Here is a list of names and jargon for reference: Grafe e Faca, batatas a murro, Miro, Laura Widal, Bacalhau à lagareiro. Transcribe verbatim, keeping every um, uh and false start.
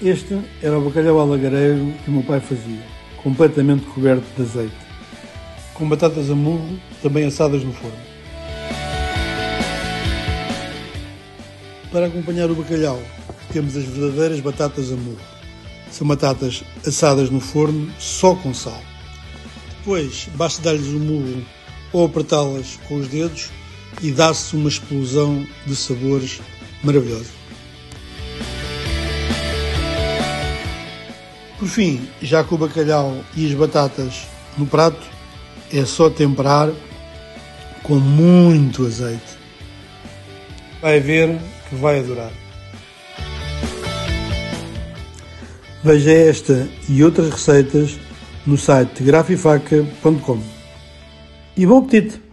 Este era o bacalhau à lagareiro que o meu pai fazia, completamente coberto de azeite, com batatas a murro também assadas no forno. Para acompanhar o bacalhau, temos as verdadeiras batatas a murro. São batatas assadas no forno, só com sal. Depois, basta dar-lhes o murro ou apertá-las com os dedos e dá-se uma explosão de sabores maravilhosa. Por fim, já com o bacalhau e as batatas no prato, é só temperar com muito azeite. Vai ver que vai adorar. Veja esta e outras receitas no site grafe e faca ponto com. E bom apetite!